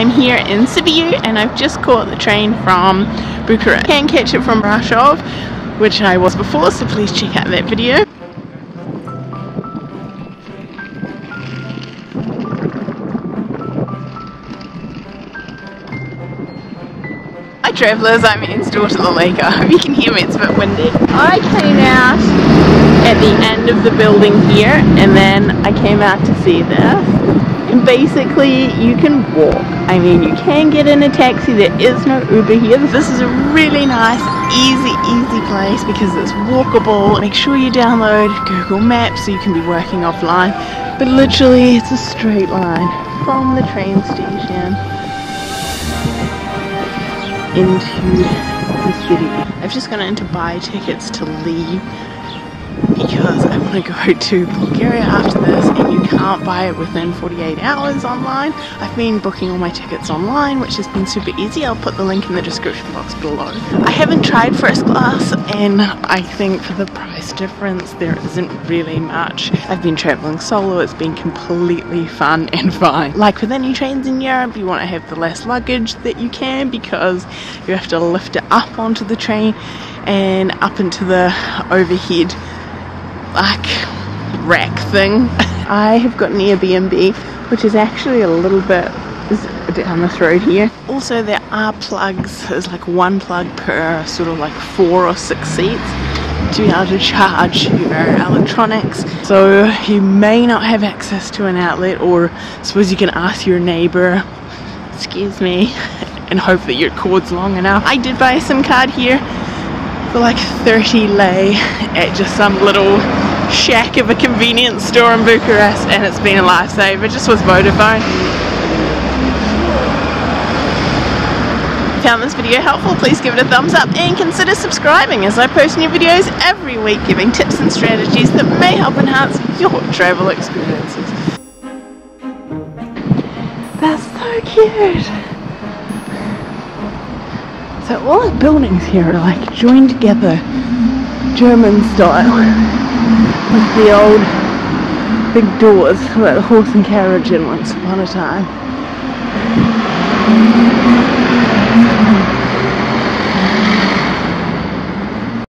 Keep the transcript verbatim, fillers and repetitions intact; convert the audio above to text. I'm here in Sibiu and I've just caught the train from Bucharest. You can catch it from Brasov, which I was before, so please check out that video. Hi travellers, I'm Anne's daughter the lake. I hope you can hear me, it's a bit windy. I came out at the end of the building here and then I came out to see this. And basically you can walk. I mean, you can get in a taxi, there is no Uber here. This is a really nice, easy, easy place because it's walkable. Make sure you download Google Maps so you can be working offline. But literally it's a straight line from the train station into the city. I've just gone in to buy tickets to leave because I want to go to Bulgaria after this, and you can't buy it within forty-eight hours online. I've been booking all my tickets online, which has been super easy. I'll put the link in the description box below. I haven't tried first class and I think for the price difference there isn't really much. I've been travelling solo, it's been completely fun and fine. Like with any trains in Europe, you want to have the less luggage that you can because you have to lift it up onto the train and up into the overhead like rack thing. I have got an Airbnb, which is actually a little bit down this road here. Also there are plugs, there's like one plug per sort of like four or six seats to be able to charge your electronics. So you may not have access to an outlet, or I suppose you can ask your neighbour, excuse me, and hope that your cord's long enough. I did buy a SIM card here for like thirty lei at just some little shack of a convenience store in Bucharest, and it's been a lifesaver. Just with Vodafone. If you found this video helpful, please give it a thumbs up and consider subscribing as I post new videos every week giving tips and strategies that may help enhance your travel experiences. That's so cute! So all the buildings here are like joined together, German style, with the old big doors that the horse and carriage in once upon a time.